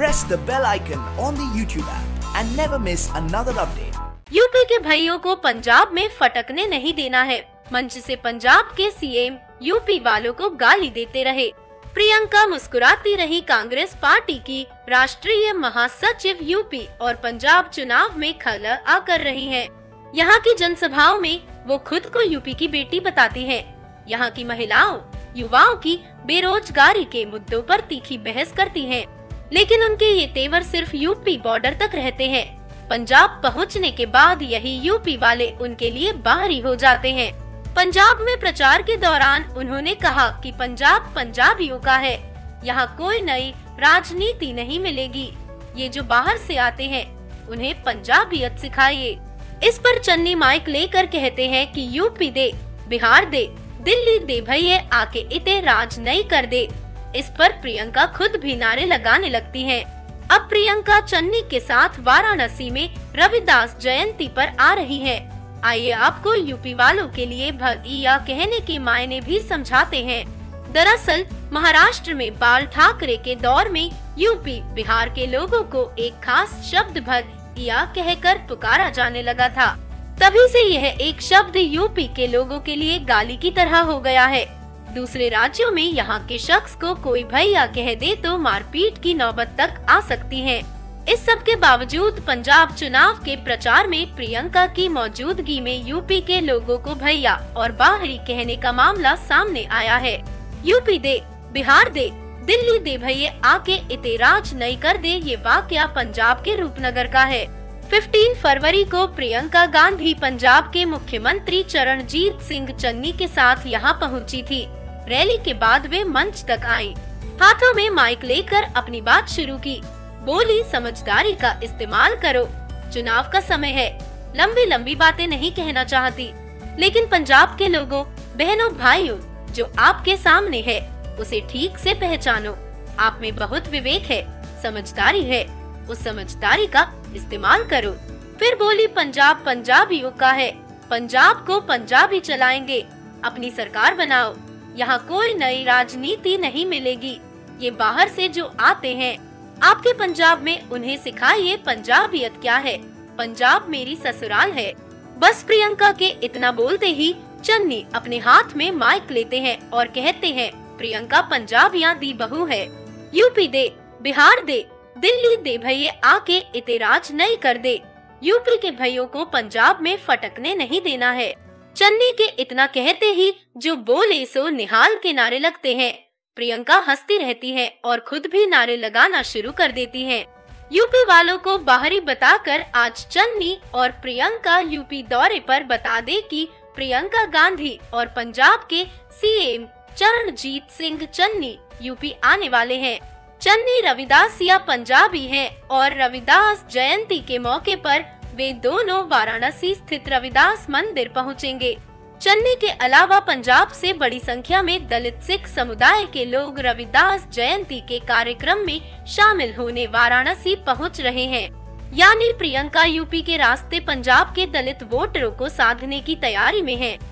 press the bell icon on the YouTube app and never miss another update. UP के भाइयों को पंजाब में फटकने नहीं देना है, मंच से पंजाब के सीएम यूपी वालों को गाली देते रहे। प्रियंका मुस्कुराती रही। कांग्रेस पार्टी की राष्ट्रीय महासचिव यूपी और पंजाब चुनाव में खला आ कर रही है। यहाँ की जनसभाओं में वो खुद को यूपी की बेटी बताती है। यहाँ की महिलाओं, युवाओं की बेरोजगारी के मुद्दों पर तीखी बहस करती हैं, लेकिन उनके ये तेवर सिर्फ यूपी बॉर्डर तक रहते हैं। पंजाब पहुँचने के बाद यही यूपी वाले उनके लिए बाहरी हो जाते हैं। पंजाब में प्रचार के दौरान उन्होंने कहा कि पंजाब पंजाबियों का है, यहाँ कोई नई राजनीति नहीं मिलेगी। ये जो बाहर से आते हैं उन्हें पंजाबियत सिखाइए। इस पर चन्नी माइक लेकर कहते हैं कि यूपी दे, बिहार दे, दिल्ली दे भैये आके इते राज नहीं कर दे। इस पर प्रियंका खुद भी नारे लगाने लगती हैं। अब प्रियंका चन्नी के साथ वाराणसी में रविदास जयंती पर आ रही है। आइए आपको यूपी वालों के लिए भगिया कहने के मायने भी समझाते हैं। दरअसल महाराष्ट्र में बाल ठाकरे के दौर में यूपी बिहार के लोगों को एक खास शब्द भगिया कहकर पुकारा जाने लगा था। तभी से यह एक शब्द यूपी के लोगों के लिए गाली की तरह हो गया है। दूसरे राज्यों में यहाँ के शख्स को कोई भैया कह दे तो मारपीट की नौबत तक आ सकती है। इस सब के बावजूद पंजाब चुनाव के प्रचार में प्रियंका की मौजूदगी में यूपी के लोगों को भैया और बाहरी कहने का मामला सामने आया है। यूपी दे, बिहार दे, दिल्ली दे भैया आके इतेराज नहीं कर दे, ये वाकया पंजाब के रूपनगर का है। 15 फरवरी को प्रियंका गांधी पंजाब के मुख्यमंत्री चरणजीत सिंह चन्नी के साथ यहां पहुंची थी। रैली के बाद वे मंच तक आई, हाथों में माइक लेकर अपनी बात शुरू की। बोली, समझदारी का इस्तेमाल करो, चुनाव का समय है, लंबी लंबी बातें नहीं कहना चाहती, लेकिन पंजाब के लोगों, बहनों, भाइयों, जो आपके सामने है उसे ठीक से पहचानो। आप में बहुत विवेक है, समझदारी है, उस समझदारी का इस्तेमाल करो। फिर बोली, पंजाब पंजाबियों का है, पंजाब को पंजाबी चलाएंगे, अपनी सरकार बनाओ, यहाँ कोई नई राजनीति नहीं मिलेगी। ये बाहर से जो आते हैं आपके पंजाब में, उन्हें सिखाइए पंजाबियत क्या है, पंजाब मेरी ससुराल है। बस प्रियंका के इतना बोलते ही चन्नी अपने हाथ में माइक लेते हैं और कहते हैं, प्रियंका पंजाबियां दी बहू है, यूपी दे, बिहार दे, दिल्ली दे भैया आके इतेराज नहीं कर दे। यूपी के भैयों को पंजाब में फटकने नहीं देना है। चन्नी के इतना कहते ही जो बोले सो निहाल के नारे लगते हैं। प्रियंका हंसती रहती है और खुद भी नारे लगाना शुरू कर देती है। यूपी वालों को बाहरी बताकर आज चन्नी और प्रियंका यूपी दौरे पर बता दे कि प्रियंका गांधी और पंजाब के सीएम चरणजीत सिंह चन्नी यूपी आने वाले हैं। चन्नी रविदासिया पंजाबी हैं और रविदास जयंती के मौके पर वे दोनों वाराणसी स्थित रविदास मंदिर पहुंचेंगे। चन्नी के अलावा पंजाब से बड़ी संख्या में दलित सिख समुदाय के लोग रविदास जयंती के कार्यक्रम में शामिल होने वाराणसी पहुंच रहे हैं। यानी प्रियंका यूपी के रास्ते पंजाब के दलित वोटरों को साधने की तैयारी में है।